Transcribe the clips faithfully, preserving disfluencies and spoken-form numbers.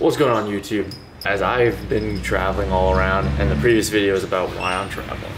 What's going on YouTube? As I've been traveling all around, and the previous video is about why I'm traveling.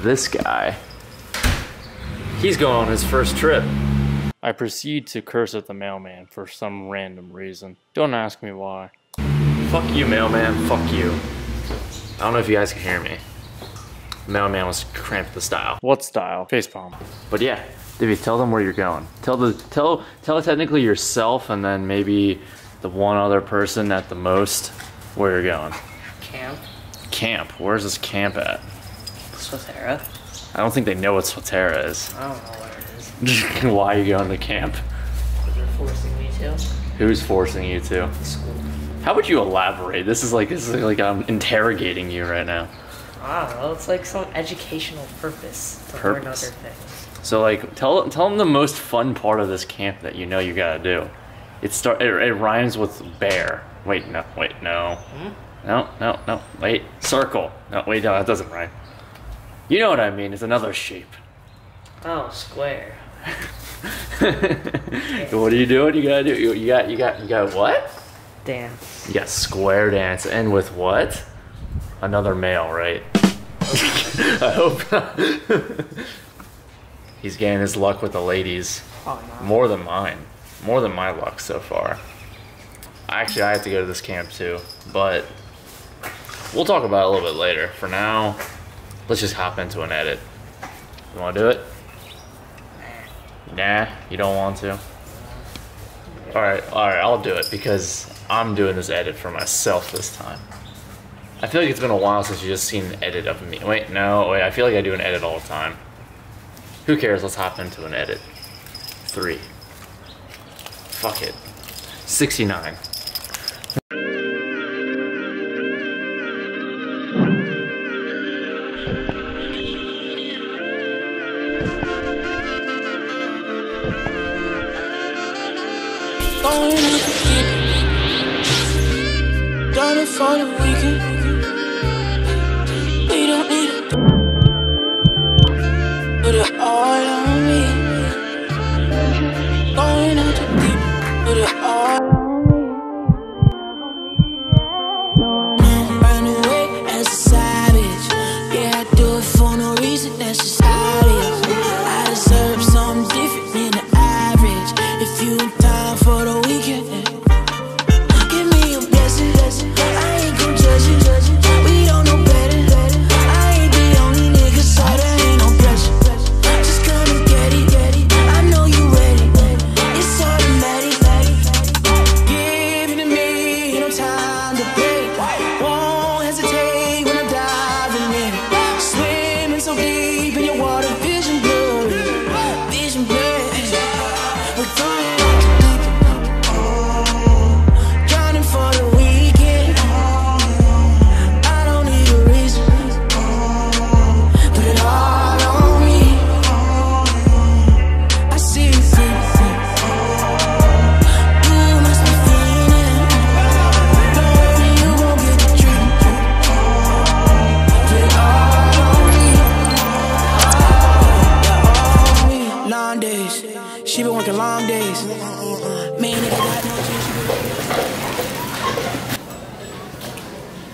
This guy, he's going on his first trip. I proceed to curse at the mailman for some random reason. Don't ask me why. Fuck you, mailman, fuck you. I don't know if you guys can hear me. The mailman was cramped the style. What style? Facepalm. But yeah, Divvy, tell them where you're going. Tell the tell tell technically yourself, and then maybe the one other person at the most where you're going. Camp. Camp. Where's this camp at? Swatera. I don't think they know what Swatera is. I don't know where it is. Why are you going to camp? Because they're forcing me to. Who's forcing you to? The school. How would you elaborate? This is like this is like I'm interrogating you right now. I don't know. It's like some educational purpose to purpose. learn other things. So like, tell tell them the most fun part of this camp that you know you gotta do. It start. It, it rhymes with bear. Wait, no. Wait, no. Hmm? No, no, no. Wait, circle. No, wait, no, that doesn't rhyme. You know what I mean? It's another shape. Oh, square. What are you doing? You gotta do. You, you got. You got. You got what? Dance. You got square dance, and with what? Another male, right? I hope not. He's getting his luck with the ladies. Oh, no. More than mine. More than my luck so far. Actually, I have to go to this camp too, but we'll talk about it a little bit later. For now, let's just hop into an edit. You want to do it? Nah, you don't want to? Alright, alright, I'll do it because I'm doing this edit for myself this time. I feel like it's been a while since you've just seen an edit of me. Wait, no, wait, I feel like I do an edit all the time. Who cares? Let's hop into an edit. Three. Fuck it. sixty-nine.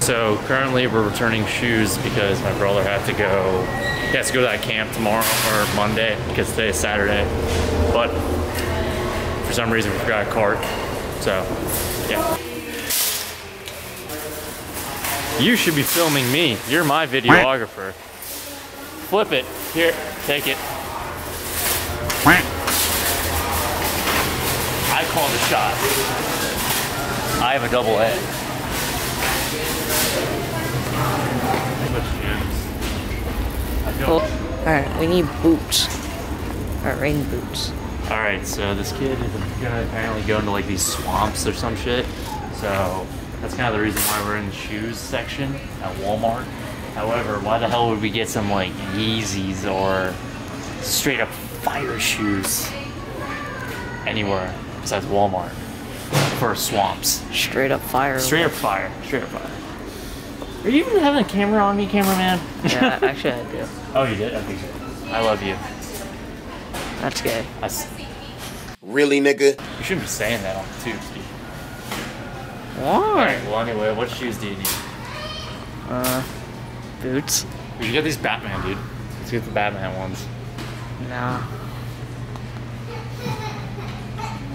So currently we're returning shoes because my brother had to go, he has to go to that camp tomorrow or Monday because today is Saturday, but for some reason we forgot a cart, so yeah. You should be filming me, you're my videographer. Flip it, here, take it. I call the shot. I have a double head. Alright, we need boots. Alright, rain boots. Alright, so this kid is gonna apparently go into like these swamps or some shit. So that's kind of the reason why we're in the shoes section at Walmart. However, why the hell would we get some like Yeezys or straight up fire shoes anywhere besides Walmart for swamps? Straight up fire. Straight up fire. Straight up fire. Are you even having a camera on me, cameraman? Yeah, actually I do. Oh, you did? Okay, good. I love you. That's gay. I s really, nigga? You shouldn't be saying that on the tube. Alright, well anyway, what shoes do you need? Uh, boots. We should get these Batman, dude. Let's get the Batman ones. Nah.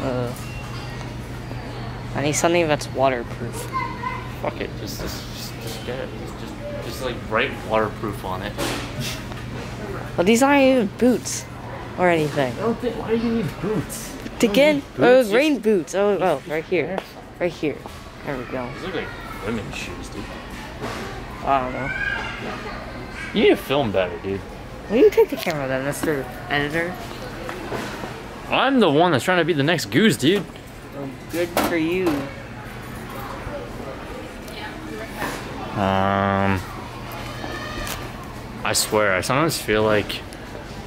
Uh, I need something that's waterproof. Fuck it, just, just, just, just get it. Just, just, just like write waterproof on it. Well, these aren't even boots or anything. I don't think, why do you need boots? To get, boots, oh, rain just, boots. Oh, oh, right here. Right here. There we go. These look like women's shoes, dude. I don't know. You need to film better, dude. Will you take the camera then, Mister Editor? I'm the one that's trying to be the next goose, dude. Well, good for you. Um, I swear, I sometimes feel like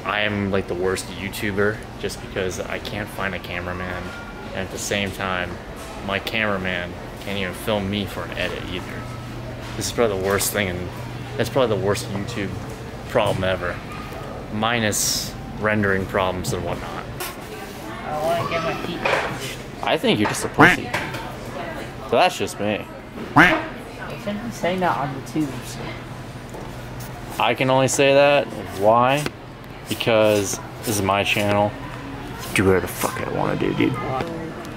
I am like the worst YouTuber just because I can't find a cameraman, and at the same time, my cameraman can't even film me for an edit either. This is probably the worst thing, and that's probably the worst YouTube problem ever, minus rendering problems and whatnot. I want to get my feet touched. I think you're just a pussy. So that's just me. You shouldn't say that on the tubes. I can only say that. Why? Because this is my channel. Do whatever the fuck I want to do, dude.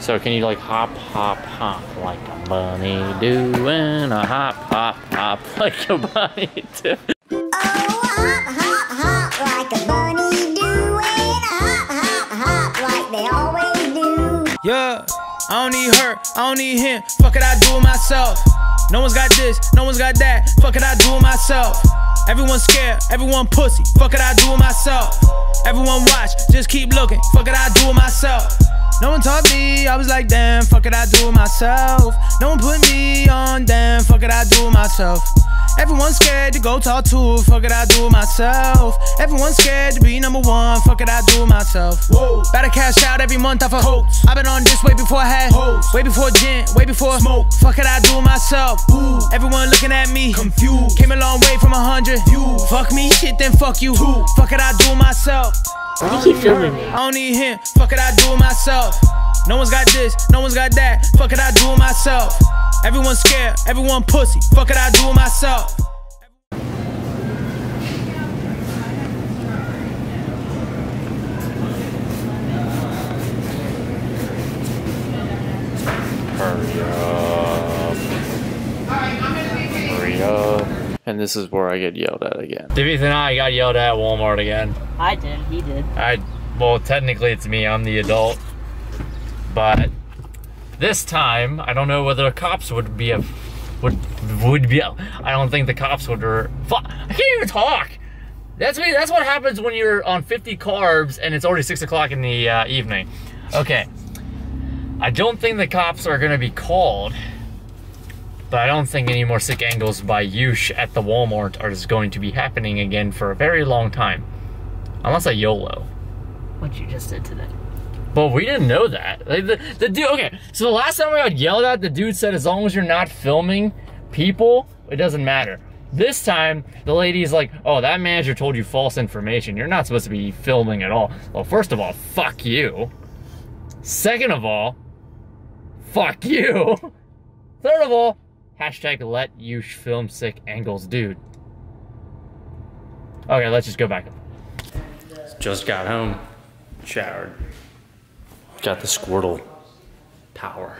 So can you like hop, hop, hop like a bunny doing a hop, hop, hop like a bunny do? Oh, hop, hop, hop like a bunny doing a hop, hop, hop like they always do. Yeah, I don't need her, I don't need him. Fuck it, I do it myself. No one's got this, no one's got that. Fuck it, I do it myself. Everyone scared, everyone pussy. Fuck it, I do it myself. Everyone watch, just keep looking. Fuck it, I do it myself. No one taught me, I was like, damn, fuck it, I do it myself. No one put me on, damn, fuck it, I do it myself. Everyone's scared to go talk to, fuck it, I do it myself. Everyone's scared to be number one, fuck it, I do it myself. Whoa. Better cash out every month off a coats. I've been on this way before I had hoes, way before gin, way before smoke. Fuck it, I do it myself. Ooh. Everyone looking at me, confused. Came a long way from a hundred. Fuck me, shit, then fuck you. Two. Fuck it, I do it myself. You keep filming me. I don't need him, fuck it, I do it myself. No one's got this, no one's got that. Fuck it, I do it myself. Everyone's scared, everyone pussy. Fuck it, I do it myself. Hurry up. Hurry up. And this is where I get yelled at again. David and I got yelled at at Walmart again. I did, he did. I, well, technically it's me, I'm the adult. But this time, I don't know whether the cops would be a, would, would be a, I don't think the cops would, or, fuck, I can't even talk. That's me, that's what happens when you're on fifty carbs and it's already six o'clock in the uh, evening. Okay, I don't think the cops are gonna be called, but I don't think any more sick angles by Yush at the Walmart are just going to be happening again for a very long time. Unless I YOLO. What you just did today. But we didn't know that. Like the, the dude, okay, so the last time we got yelled at, the dude said, as long as you're not filming people, it doesn't matter. This time, the lady's like, oh, that manager told you false information. You're not supposed to be filming at all. Well, first of all, fuck you. Second of all, fuck you. Third of all, hashtag let you film sick angles, dude. Okay, let's just go back up. Just got home, showered, got the Squirtle power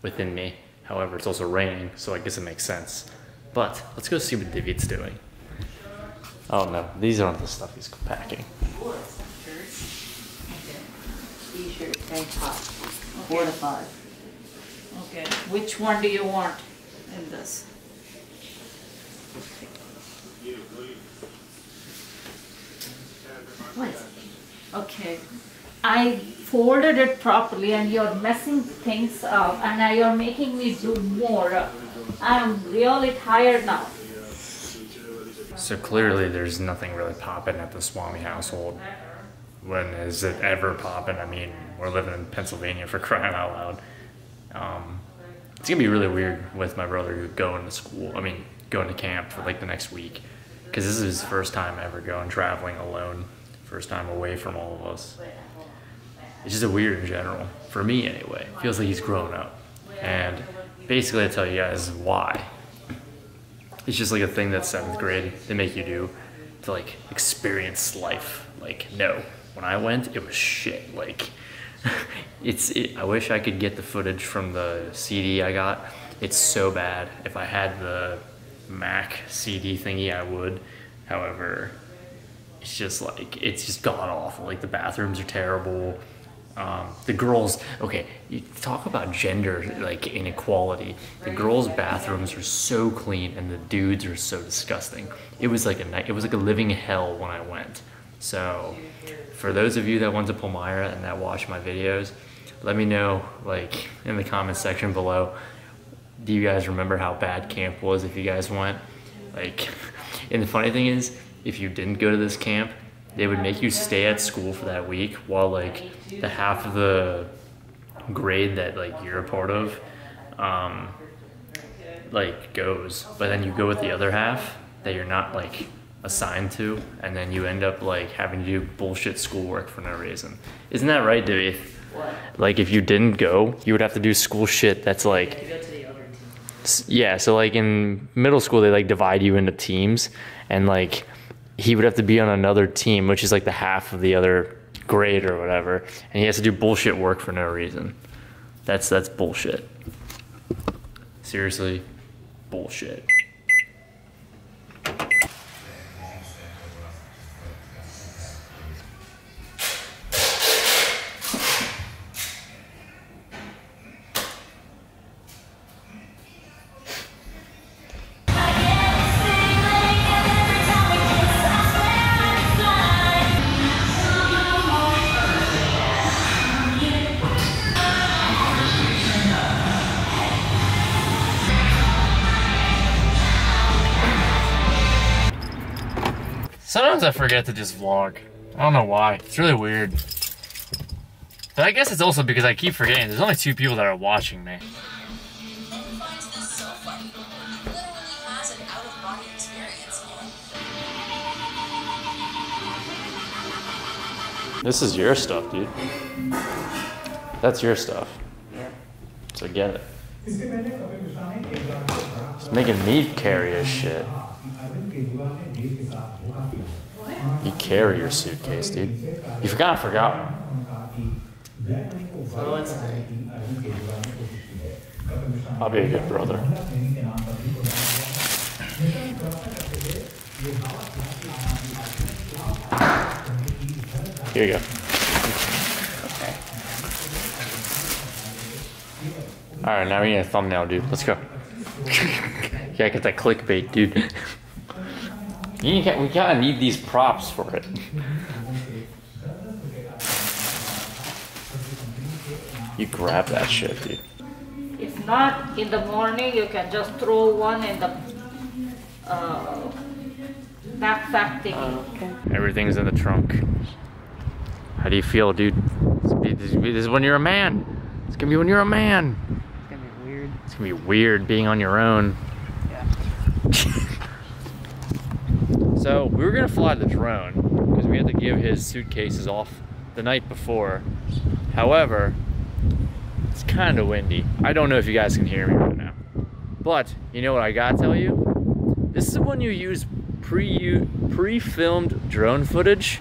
within me. However, it's also raining, so I guess it makes sense. But let's go see what David's doing. Oh no, these aren't the stuff he's packing. T-shirts, tank top, four to five. Okay, which one do you want in this? What? Okay, I folded it properly and you're messing things up and now you're making me do more. I'm really tired now. So clearly there's nothing really popping at the Swami household. When is it ever popping? I mean, we're living in Pennsylvania for crying out loud. Um, it's gonna be really weird with my brother going to school, I mean, going to camp for like the next week. Because this is his first time ever going traveling alone. First time away from all of us. It's just a weird in general. For me anyway. Feels like he's grown up. And basically I tell you guys why. It's just like a thing that seventh grade they make you do to like experience life. Like, no, when I went, it was shit. Like, it's. It, I wish I could get the footage from the C D I got. It's so bad. If I had the Mac C D thingy, I would. However, it's just like, it's just god awful. Like, the bathrooms are terrible. Um, the girls, okay, you talk about gender, like, inequality. The girls' bathrooms are so clean and the dudes are so disgusting. It was like a night, it was like a living hell when I went. So for those of you that went to Palmyra and that watch my videos, let me know, like, in the comment section below, do you guys remember how bad camp was if you guys went? Like, and the funny thing is, if you didn't go to this camp, they would make you stay at school for that week while, like, the half of the grade that, like, you're a part of, um, like, goes. But then you go with the other half that you're not, like, assigned to, and then you end up, like, having to do bullshit schoolwork for no reason. Isn't that right, Dewey? Like, if you didn't go, you would have to do school shit that's, like, yeah, so, like, in middle school, they, like, divide you into teams, and, like, he would have to be on another team, which is like the half of the other grade or whatever, and he has to do bullshit work for no reason. That's that's bullshit. Seriously, bullshit. Sometimes I forget to just vlog. I don't know why. It's really weird. But I guess it's also because I keep forgetting. There's only two people that are watching me. This is your stuff, dude. That's your stuff. Yeah. So get it. It's making me carry a shit. You carry your suitcase, dude. You forgot, I forgot. I'll be a good brother. Here you go. Okay. All right, now we need a thumbnail, dude. Let's go. Yeah, get that clickbait, dude. You can't, we kind of need these props for it. You grab that shit, dude. If not, in the morning, you can just throw one in the uh, backpack thingy. Everything's in the trunk. How do you feel, dude? This is when you're a man. It's gonna be when you're a man. It's gonna be weird. It's gonna be weird being on your own. Yeah. So we were gonna fly the drone because we had to give his suitcases off the night before. However, it's kind of windy. I don't know if you guys can hear me right now. But you know what I gotta tell you? This is when you use pre pre-filmed drone footage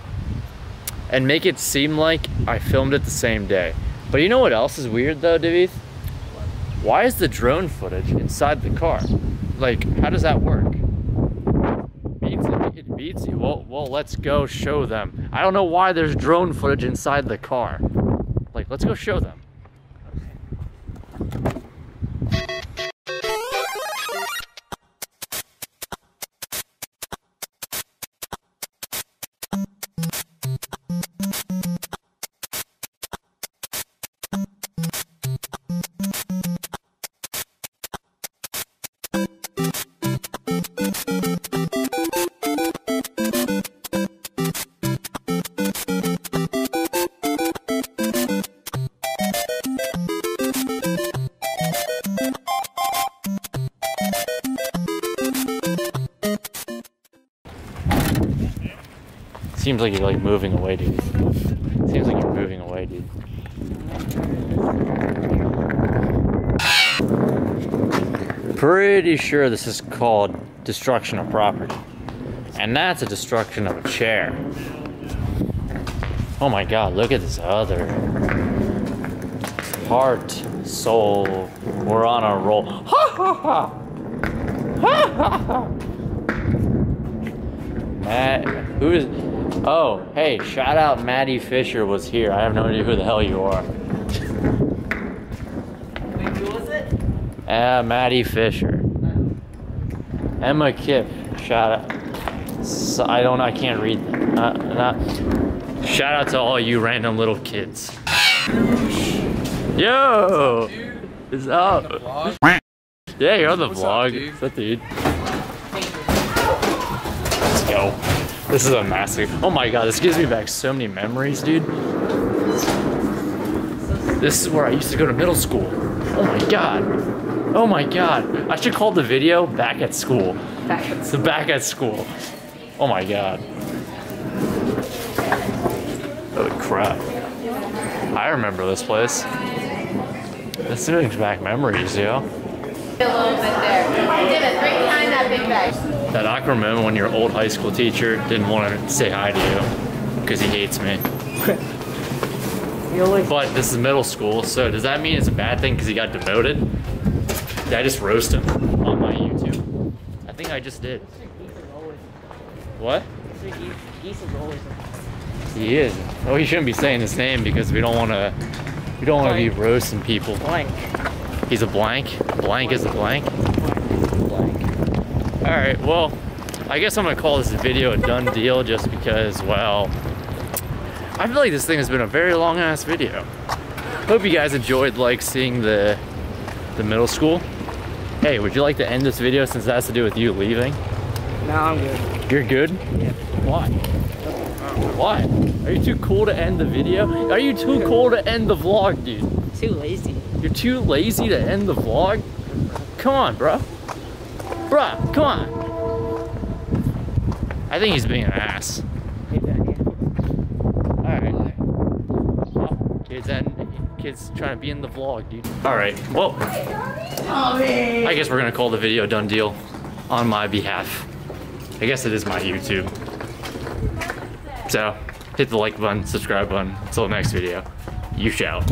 and make it seem like I filmed it the same day. But you know what else is weird though, Divith? Why is the drone footage inside the car? Like, how does that work? Beats you. Well, well, let's go show them. I don't know why there's drone footage inside the car. Like, let's go show them. Seems like you're like moving away, dude. Seems like you're moving away, dude. pretty sure this is called destruction of property. And that's a destruction of a chair. Oh my God, look at this other. Heart, soul, we're on a roll. Ha ha ha! Ha ha ha! Matt, who is, oh, hey, shout out Maddie Fisher was here. I have no idea who the hell you are. Wait, who was it? Ah, uh, Maddie Fisher. Oh. Emma Kip, shout out. So, I don't, I can't read. Uh, not, shout out to all you random little kids. Yo! What's up, dude? What's up? Yeah, you're on the What's vlog. Up, dude? What's up, dude? Let's go. This is a massive. Oh my God, this gives me back so many memories, dude. This is where I used to go to middle school. Oh my God. Oh my God. I should call the video Back at School. Back at School. So back at school. Oh my God. Oh crap. I remember this place. This brings back memories, yo. A little bit there. David, right behind that big bag. That Aquaman, when your old high school teacher didn't want to say hi to you because he hates me. But this is middle school, so does that mean it's a bad thing because he got demoted? Did I just roast him on my YouTube? I think I just did. What? He is. Well, he shouldn't be saying his name because we don't want to. We don't want to be roasting people. Blank. He's a blank. Blank, blank. Is a blank. Blank. All right. Well, I guess I'm gonna call this video a done deal just because. Well, I feel like this thing has been a very long ass video. Hope you guys enjoyed like seeing the the middle school. Hey, would you like to end this video since that has to do with you leaving? No, I'm good. You're good? Yeah. Why? Why? Are you too cool to end the video? Are you too cool to end the vlog, dude? Too lazy. You're too lazy to end the vlog? Come on, bro. Bro, come on. I think he's being an ass. Alright. Oh, kids, kids trying to be in the vlog, dude. Alright, well. I guess we're gonna call the video done deal on my behalf. I guess it is my YouTube. So, hit the like button, subscribe button. Until the next video, you shall.